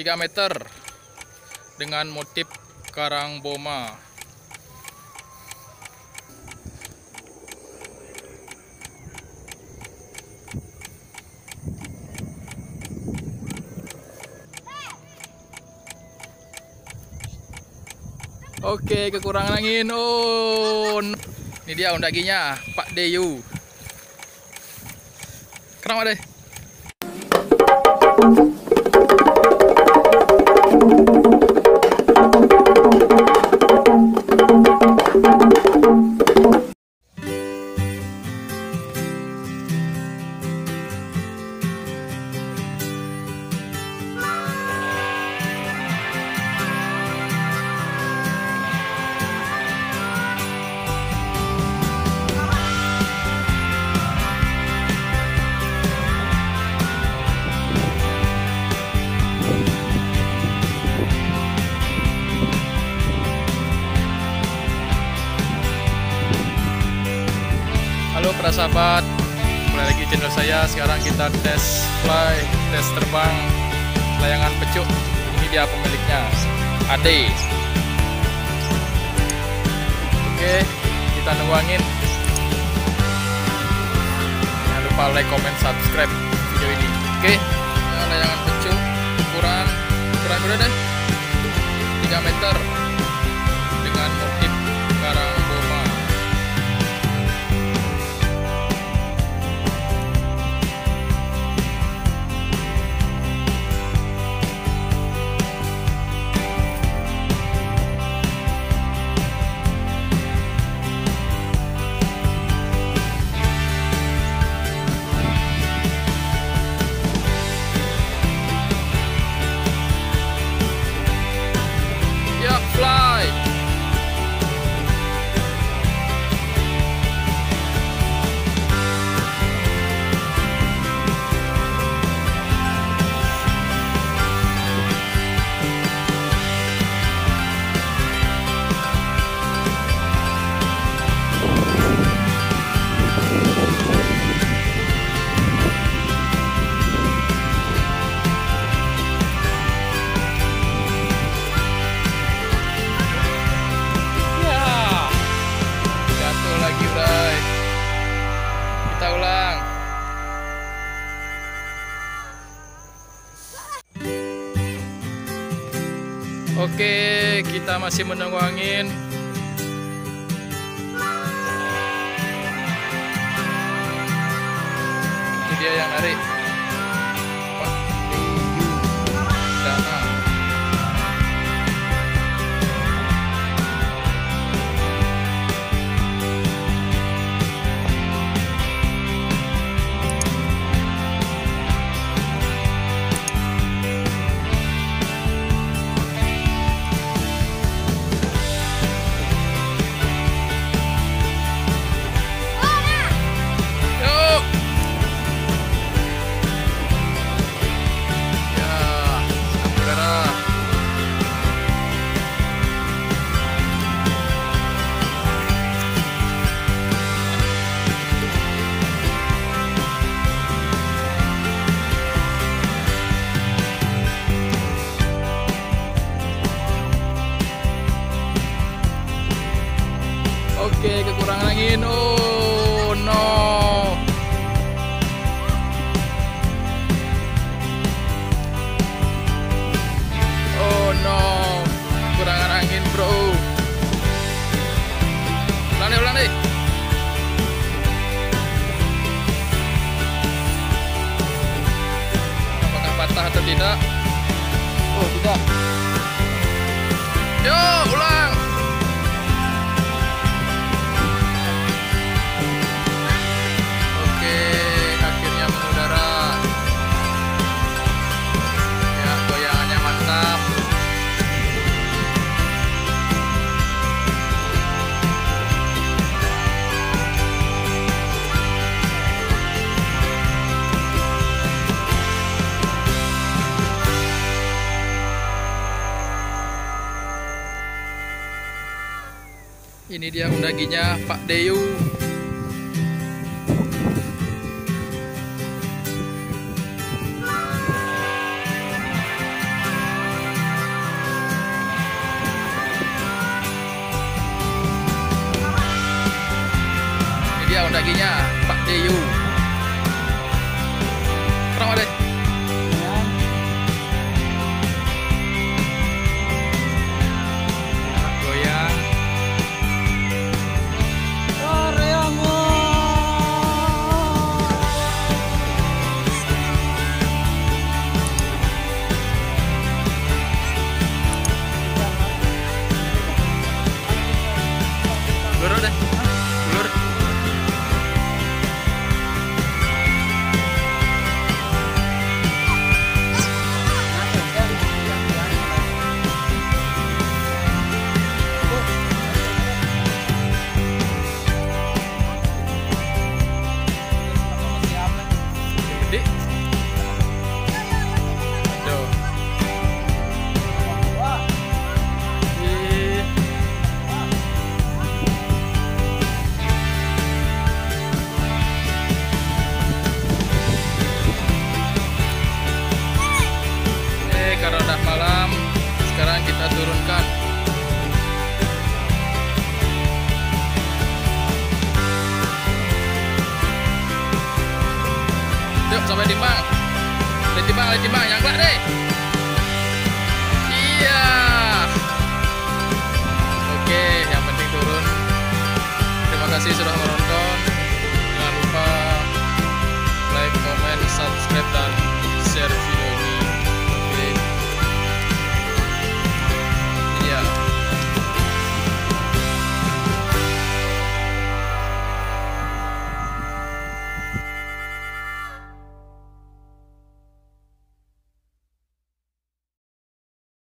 3 meter dengan motif Karang Boma. Oke, kekurangan angin. Oh, ini dia undaginya, Pak Deyu. Kenapa deh? Halo para sahabat, kembali lagi channel saya. Sekarang kita tes fly, tes terbang layangan pecuk. Ini dia pemiliknya, Ade. Oke, kita nunggu angin. Jangan lupa like, comment, subscribe video ini. Oke, ya, layangan pecuk ukuran berapa deh? 3 meter dengan motif karang boma. Oke, kita masih menunggu angin. Itu dia yang narik. Oke, kekurangan angin. Oh no. Oh no. Kekurangan angin, bro. Ulang deh. Apakah patah atau tidak? Oh, tidak. Yo, ulang. Ini dia undaginya, Pak Deyu. Deyo. Kenapa deh? Sampai timbang, yang enggak deh.